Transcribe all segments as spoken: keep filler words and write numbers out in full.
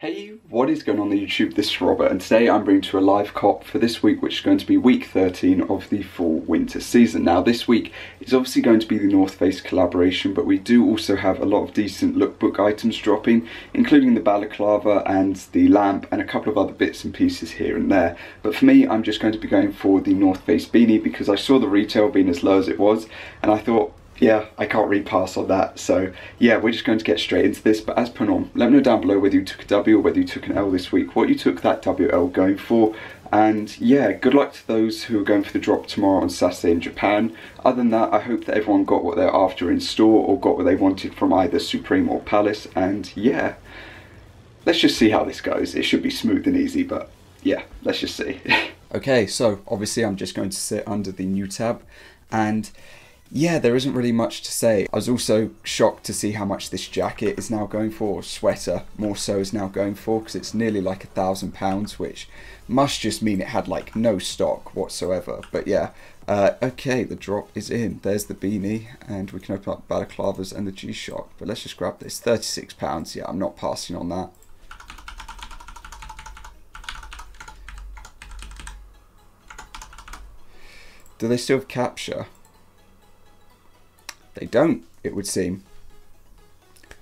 Hey, what is going on on YouTube? This is Robert, and today I'm bringing to a live cop for this week, which is going to be week thirteen of the fall winter season. Now this week is obviously going to be the North Face collaboration, but we do also have a lot of decent lookbook items dropping, including the balaclava and the lamp and a couple of other bits and pieces here and there. But for me, I'm just going to be going for the North Face beanie because I saw the retail being as low as it was, and I thought, yeah, I can't read past on that. So yeah, we're just going to get straight into this. But as per norm, let me know down below whether you took a W or whether you took an L this week, what you took that W L going for. And yeah, good luck to those who are going for the drop tomorrow on Saturday in Japan. Other than that, I hope that everyone got what they're after in store or got what they wanted from either Supreme or Palace. And yeah, let's just see how this goes. It should be smooth and easy, but yeah, let's just see. Okay, so obviously I'm just going to sit under the new tab, and yeah, there isn't really much to say. I was also shocked to see how much this jacket is now going for, or sweater more so is now going for, because it's nearly like a thousand pounds, which must just mean it had like no stock whatsoever. But yeah, uh, okay, the drop is in. There's the beanie, and we can open up balaclavas and the G-Shock, but let's just grab this. Thirty-six pounds, yeah, I'm not passing on that. Do they still have capture? They don't, it would seem.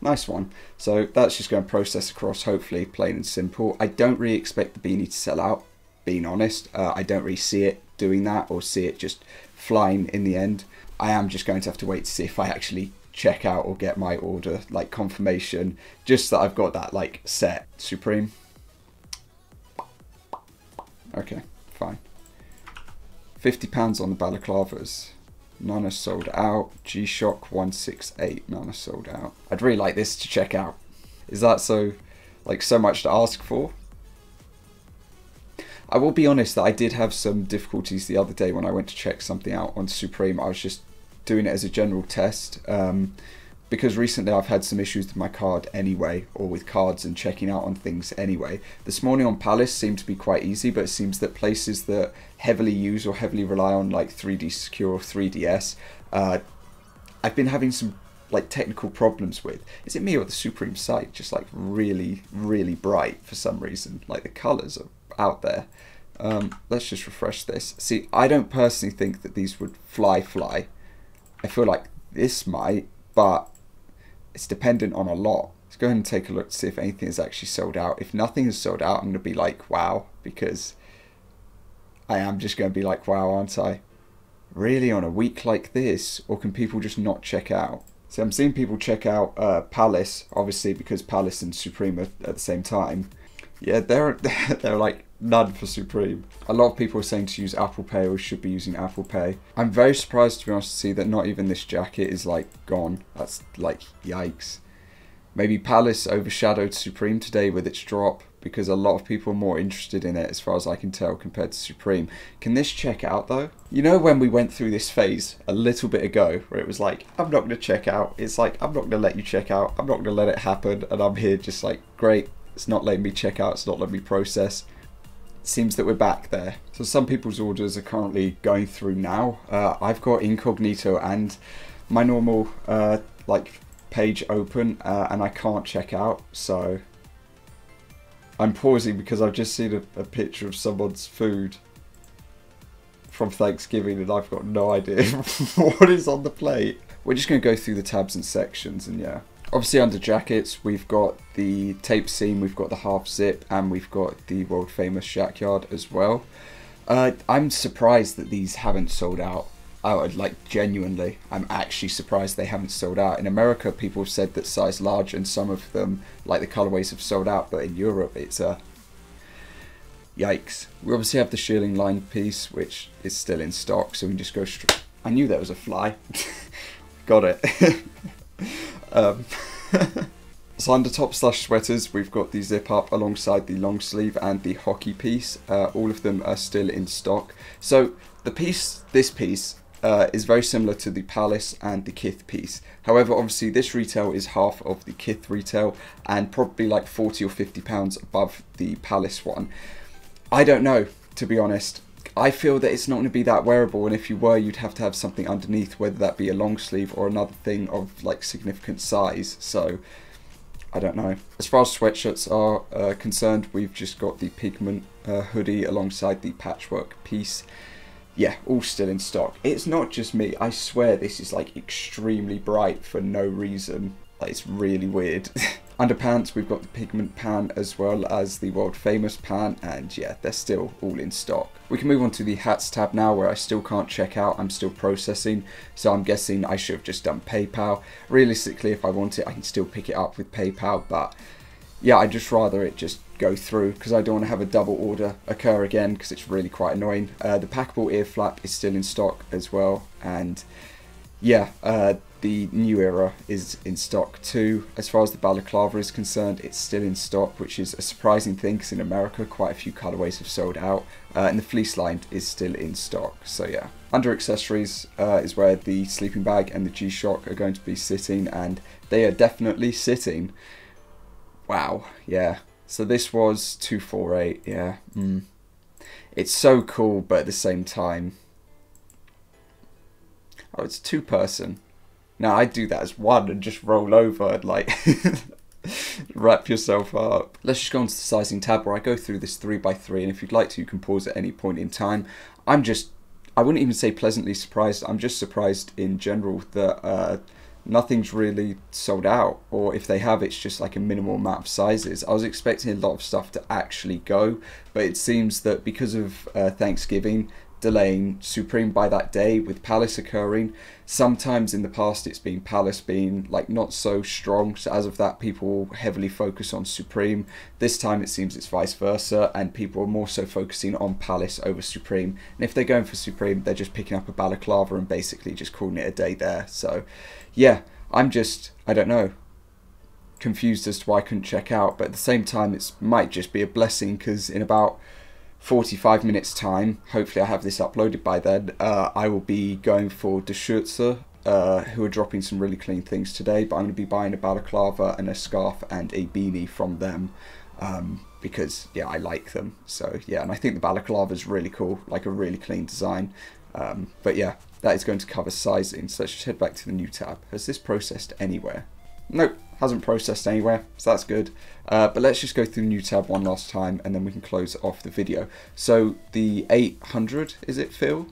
Nice one. So that's just going to process across, hopefully, plain and simple. I don't really expect the beanie to sell out, being honest. Uh, I don't really see it doing that or see it just flying in the end. I am just going to have to wait to see if I actually check out or get my order, like confirmation, just that I've got that like set. Supreme. Okay, fine. fifty pounds on the balaclavas. None are sold out. G-Shock one sixty-eight, none are sold out. I'd really like this to check out. Is that so, like, so much to ask for? I will be honest that I did have some difficulties the other day when I went to check something out on Supreme. I was just doing it as a general test, um, because recently I've had some issues with my card anyway, or with cards and checking out on things anyway. This morning on Palace seemed to be quite easy, but it seems that places that heavily use or heavily rely on like three D Secure or three D S, uh, I've been having some like technical problems with. Is it me or the Supreme site just like really, really bright for some reason? Like the colors are out there. Um, let's just refresh this. See, I don't personally think that these would fly fly. I feel like this might, but it's dependent on a lot. Let's go ahead and take a look to see if anything is actually sold out. If nothing is sold out, I'm going to be like, wow, because I am just going to be like, wow, aren't I? Really, on a week like this? Or can people just not check out? So I'm seeing people check out uh, Palace, obviously, because Palace and Supreme are at the same time. Yeah, they're, they're like none for Supreme. A lot of people are saying to use Apple Pay or should be using Apple Pay. I'm very surprised, to be honest, to see that not even this jacket is like gone. That's like, yikes. Maybe Palace overshadowed Supreme today with its drop because a lot of people are more interested in it as far as I can tell compared to Supreme. Can this check out though? You know, when we went through this phase a little bit ago where it was like, I'm not going to check out. It's like, I'm not going to let you check out. I'm not going to let it happen. And I'm here just like, great. It's not letting me check out, it's not letting me process. It seems that we're back there. So some people's orders are currently going through now. Uh, I've got incognito and my normal uh, like page open, uh, and I can't check out. So I'm pausing because I've just seen a, a picture of someone's food from Thanksgiving and I've got no idea what is on the plate. We're just gonna go through the tabs and sections and yeah. Obviously under jackets, we've got the tape seam, we've got the half zip, and we've got the world famous shack yard as well. Uh, I'm surprised that these haven't sold out. I would like, genuinely, I'm actually surprised they haven't sold out. In America, people have said that size large and some of them, like the colorways, have sold out, but in Europe, it's a... yikes. We obviously have the shearling line piece, which is still in stock, so we can just go straight... I knew there was a fly. Got it. Um, so under top slash sweaters, we've got the zip up alongside the long sleeve and the hockey piece. Uh, all of them are still in stock. So the piece, this piece, uh, is very similar to the Palace and the Kith piece. However, obviously this retail is half of the Kith retail and probably like forty or fifty pounds above the Palace one. I don't know, to be honest. I feel that it's not going to be that wearable, and if you were, you'd have to have something underneath, whether that be a long sleeve or another thing of like significant size. So I don't know. As far as sweatshirts are uh, concerned, we've just got the pigment uh, hoodie alongside the patchwork piece. Yeah, all still in stock. It's not just me. I swear this is like extremely bright for no reason. Like, it's really weird. Underpants, we've got the pigment pan as well as the world famous pan, and yeah, they're still all in stock. We can move on to the hats tab now, where I still can't check out. I'm still processing, so I'm guessing I should have just done PayPal. Realistically, if I want it, I can still pick it up with PayPal, but yeah, I'd just rather it just go through, because I don't want to have a double order occur again, because it's really quite annoying. Uh, the packable ear flap is still in stock as well, and yeah, uh, the New Era is in stock too. As far as the balaclava is concerned, it's still in stock, which is a surprising thing, because in America quite a few colorways have sold out, uh, and the fleece lined is still in stock, so yeah. Under accessories uh, is where the sleeping bag and the G-Shock are going to be sitting, and they are definitely sitting. Wow, yeah. So this was two forty-eight, yeah. Mm. It's so cool, but at the same time... Oh, it's two person. Now I'd do that as one and just roll over and like wrap yourself up. Let's just go on to the sizing tab, where I go through this three by three, and if you'd like to, you can pause at any point in time. I'm just, I wouldn't even say pleasantly surprised, I'm just surprised in general that uh, nothing's really sold out, or if they have, it's just like a minimal amount of sizes. I was expecting a lot of stuff to actually go, but it seems that because of uh, Thanksgiving delaying Supreme by that day, with Palace occurring, sometimes in the past it's been Palace being like not so strong, so as of that people heavily focus on Supreme. This time it seems it's vice versa, and people are more so focusing on Palace over Supreme, and if they're going for Supreme, they're just picking up a balaclava and basically just calling it a day there. So yeah, I'm just, I don't know, confused as to why I couldn't check out, but at the same time it might just be a blessing, because in about forty-five minutes time, hopefully I have this uploaded by then, uh, I will be going for De Schürze, uh, who are dropping some really clean things today, but I'm going to be buying a balaclava and a scarf and a beanie from them, um, because yeah, I like them. So yeah, and I think the balaclava is really cool, like a really clean design, um, but yeah, that is going to cover sizing. So let's just head back to the new tab. Has this processed anywhere? Nope, hasn't processed anywhere, so that's good. Uh, but let's just go through new tab one last time, and then we can close off the video. So the eight hundred, is it fill?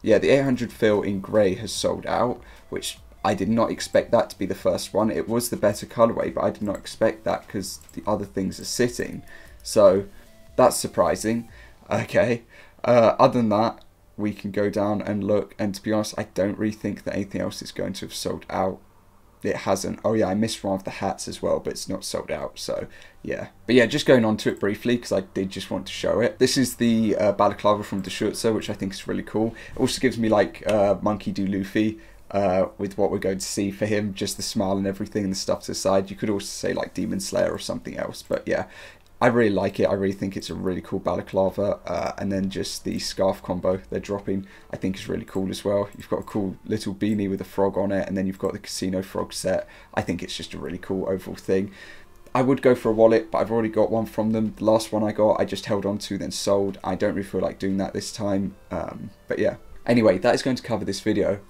Yeah, the eight hundred fill in grey has sold out, which I did not expect that to be the first one. It was the better colourway, but I did not expect that, because the other things are sitting. So that's surprising. Okay, uh, other than that, we can go down and look, and to be honest, I don't really think that anything else is going to have sold out. It hasn't. Oh yeah, I missed one of the hats as well, but it's not sold out, so yeah. But yeah, just going on to it briefly, because I did just want to show it. This is the uh, balaclava from De Schürze, which I think is really cool. It also gives me like uh, Monkey Do Luffy uh, with what we're going to see for him, just the smile and everything and the stuff to the side. You could also say like Demon Slayer or something else, but yeah, I really like it. I really think it's a really cool balaclava, uh, and then just the scarf combo they're dropping I think is really cool as well. You've got a cool little beanie with a frog on it, and then you've got the casino frog set. I think it's just a really cool overall thing. I would go for a wallet, but I've already got one from them. The last one I got I just held on to, then sold. I don't really feel like doing that this time, um, but yeah. Anyway, that is going to cover this video.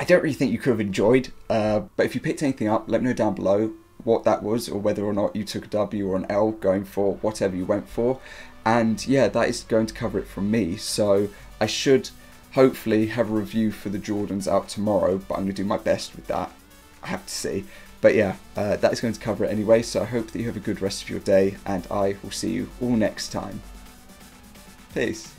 I don't really think you could have enjoyed, uh, but if you picked anything up, let me know down below what that was, or whether or not you took a W or an L, going for whatever you went for. And yeah, that is going to cover it from me. So I should hopefully have a review for the Jordans out tomorrow, but I'm going to do my best with that. I have to see. But yeah, uh, that is going to cover it anyway. So I hope that you have a good rest of your day, and I will see you all next time. Peace.